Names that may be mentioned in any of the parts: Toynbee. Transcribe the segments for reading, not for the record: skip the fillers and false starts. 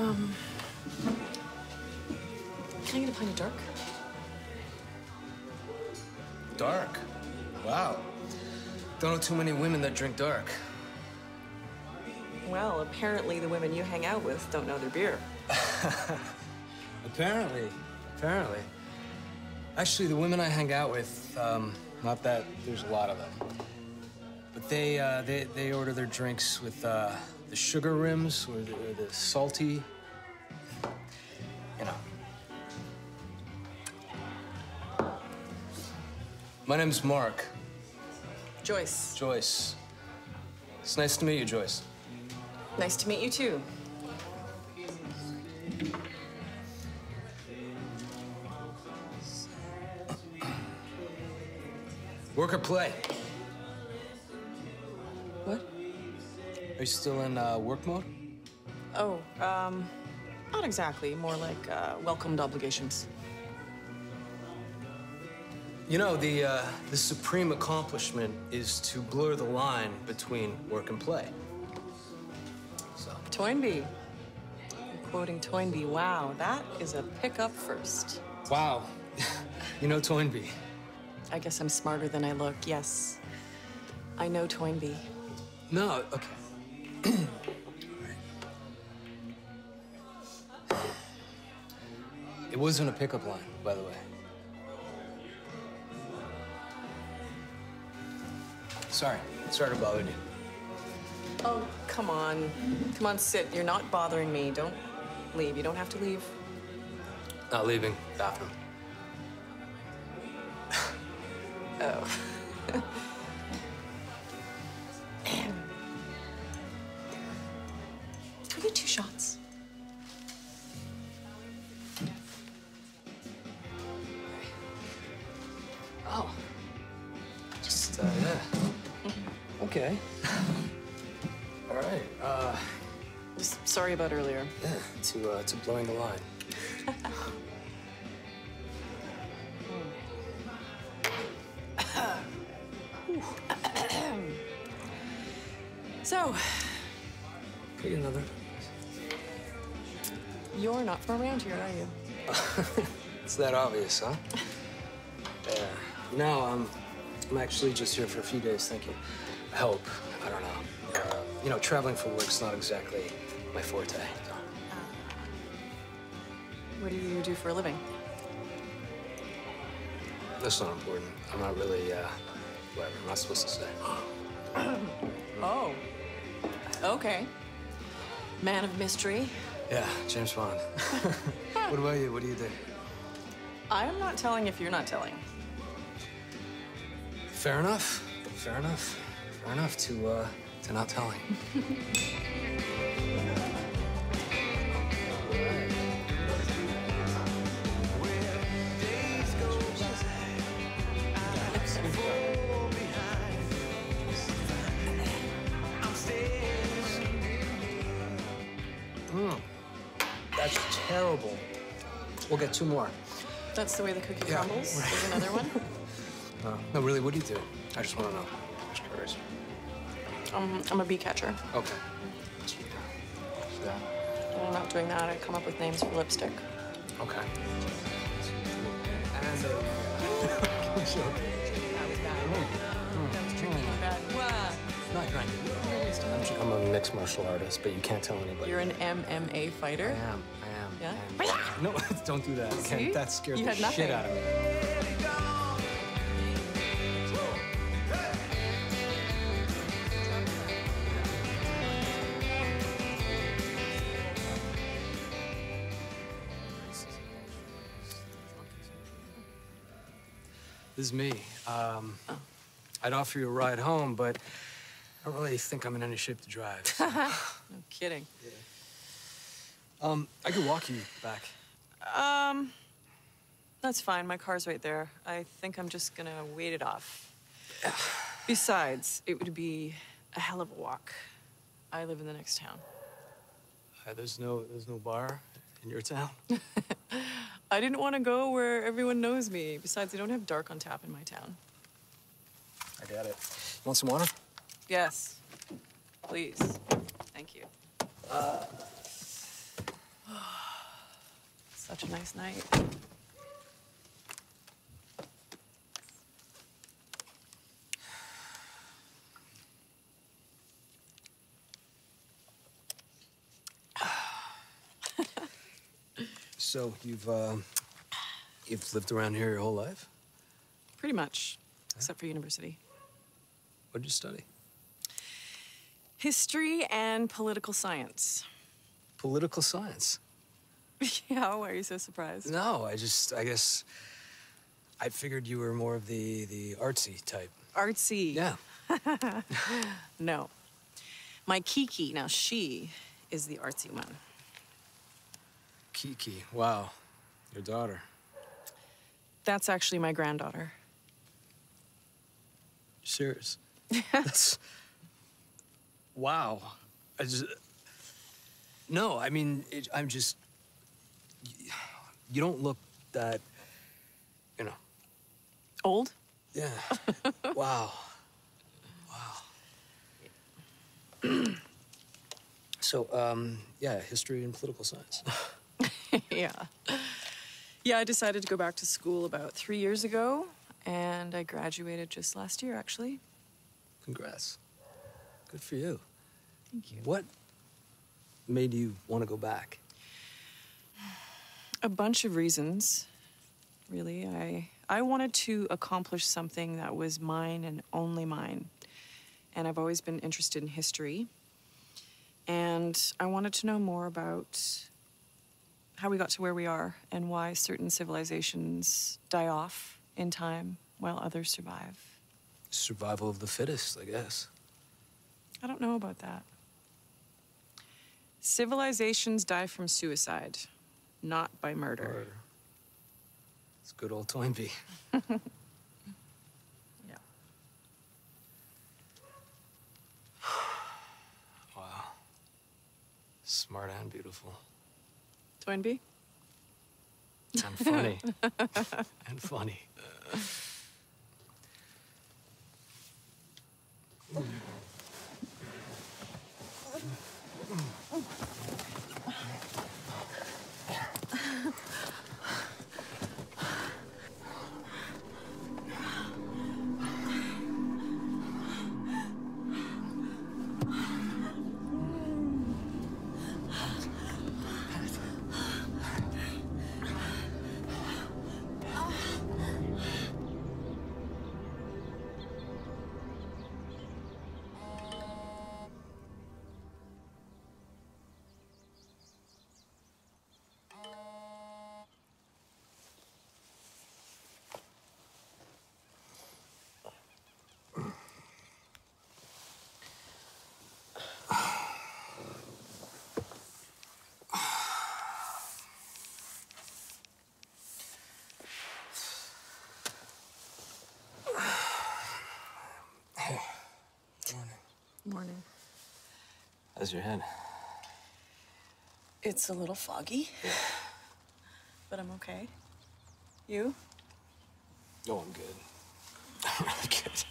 Can I get a pint of dark? Dark? Wow. Don't know too many women that drink dark. Well, apparently the women you hang out with don't know their beer. Apparently. Actually, the women I hang out with, not that there's a lot of them, but they order their drinks with the sugar rims or the salty, you know. My name's Mark. Joyce. It's nice to meet you, Joyce. Nice to meet you, too. Work or play? What? Are you still in work mode? Oh, not exactly. More like welcomed obligations. You know, the supreme accomplishment is to blur the line between work and play. So. Toynbee. I'm quoting Toynbee. Wow, that is a pickup first. Wow. You know Toynbee. I guess I'm smarter than I look, yes. I know Toynbee. No, okay. All right. It wasn't a pickup line, by the way. Sorry to bother you. Oh, come on. Come on, sit. You're not bothering me. Don't leave. You don't have to leave. Not leaving. Bathroom. Oh. I need 2 shots. Oh. Just, yeah. Okay. All right, Just sorry about earlier. Yeah, to blowing the line. So, pick another. You're not from around here, are you? It's that obvious, huh? Yeah. No, I'm actually just here for a few days. Thank you. I hope. I don't know. You know, traveling for work's not exactly my forte. So. What do you do for a living? That's not important. I'm not really. Whatever. I'm not supposed to say. Oh. Okay. Man of mystery. Yeah, James Bond. What about you? What do you do? I'm not telling if you're not telling. Fair enough to not telling. That's terrible. We'll get 2 more. That's the way the cookie crumbles. Yeah, right. There's another one. No, really, what do you do? I just want to know. Just curious. I'm a bee catcher. Okay. Yeah. I'm not doing that. I come up with names for lipstick. Okay. And I'm a mixed martial artist, but you can't tell anybody. You're an MMA fighter? I am. Yeah? I am. No, don't do that. See? Okay, that scared the shit out of me. This is me. I'd offer you a ride home, but I don't really think I'm in any shape to drive. So. No kidding. Yeah. I could walk you back. That's fine. My car's right there. I think I'm just gonna wait it off. Besides, it would be a hell of a walk. I live in the next town. There's no bar in your town? I didn't want to go where everyone knows me. Besides, they don't have dark on tap in my town. I got it. You want some water? Yes, please. Thank you. Such a nice night. So you've lived around here your whole life? Pretty much, except for university. What did you study? History and political science. Political science? Yeah, why are you so surprised? No, I guess, I figured you were more of the artsy type. Artsy? Yeah. No. My Kiki, now she is the artsy one. Kiki, wow, your daughter. That's actually my granddaughter. You're serious? That's, wow. You don't look that, you know. Old? Yeah. Wow. Wow. So, yeah, history and political science. Yeah. Yeah, I decided to go back to school about 3 years ago, and I graduated just last year, actually. Congrats. Good for you. Thank you. What made you want to go back? A bunch of reasons, really. I wanted to accomplish something that was mine and only mine. And I've always been interested in history. And I wanted to know more about how we got to where we are and why certain civilizations die off in time while others survive. Survival of the fittest, I guess. I don't know about that. Civilizations die from suicide, not by murder. It's good old Toynbee. Yeah. Wow. Smart and beautiful. Toynbee? And funny. And funny. Morning. How's your head? It's a little foggy. Yeah. But I'm okay. You? No, I'm good. I'm really good.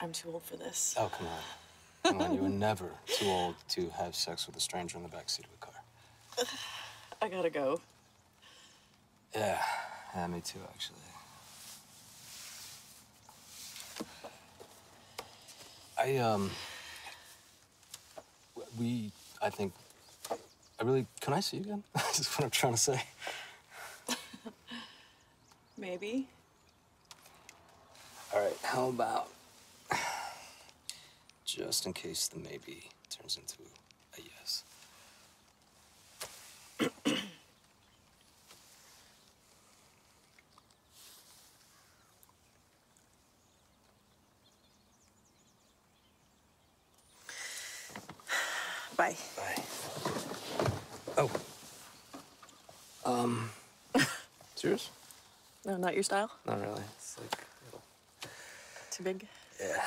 I'm too old for this. Oh, come on. Come on, you were never too old to have sex with a stranger in the backseat of a car. I gotta go. Yeah. Yeah, me too, actually. Can I see you again? That's what I'm trying to say. Maybe. All right, how about, just in case the maybe turns into a yes. Bye. Bye. Oh. It's yours? No, not your style? Not really. It's like a little... Too big? Yeah.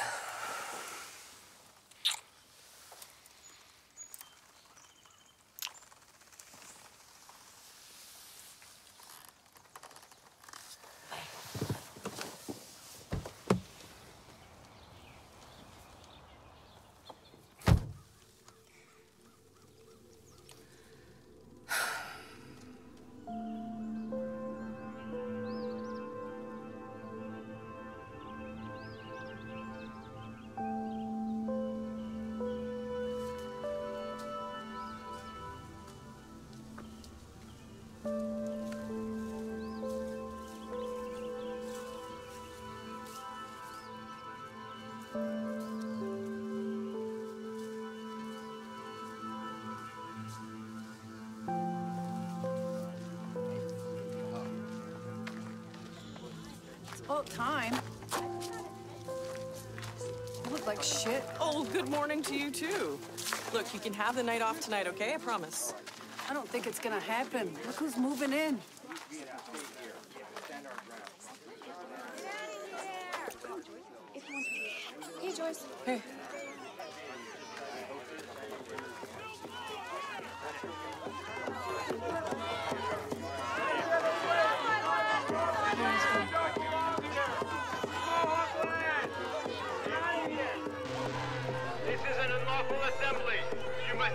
About time. I look like shit. Oh, good morning to you, too. Look, you can have the night off tonight, okay? I promise. I don't think it's gonna happen. Look who's moving in. Hey, Joyce. Hey.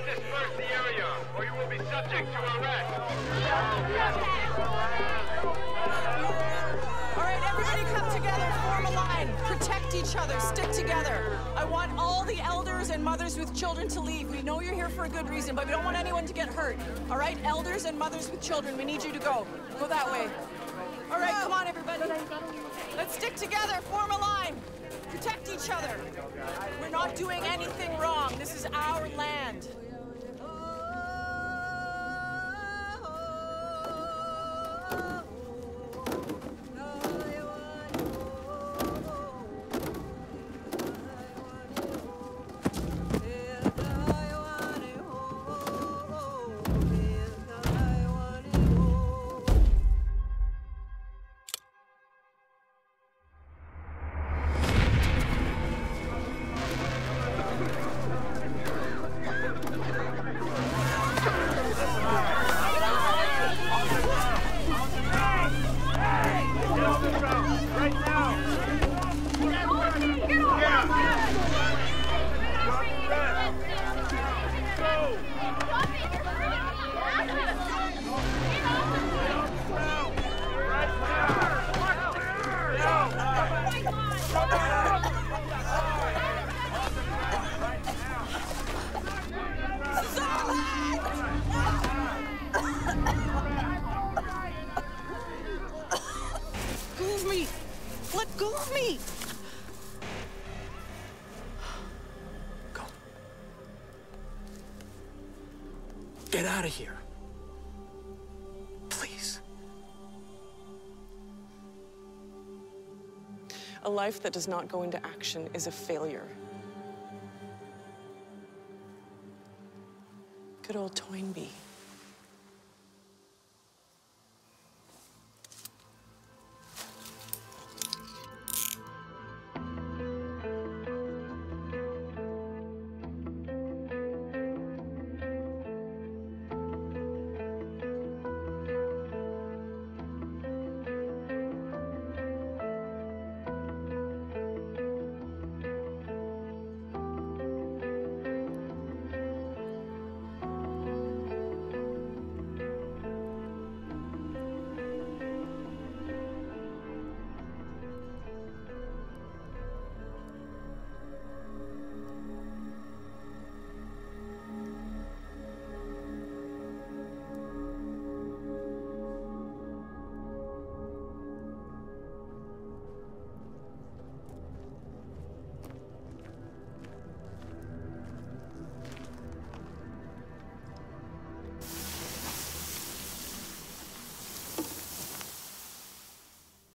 Disperse the area, or you will be subject to arrest. All right, everybody come together, form a line. Protect each other, stick together. I want all the elders and mothers with children to leave. We know you're here for a good reason, but we don't want anyone to get hurt. All right, elders and mothers with children, we need you to go. Go that way. All right, come on, everybody. Let's stick together, form a line. Protect each other. We're not doing anything wrong. This is our land. Get out of here. Please. A life that does not go into action is a failure. Good old Toynbee.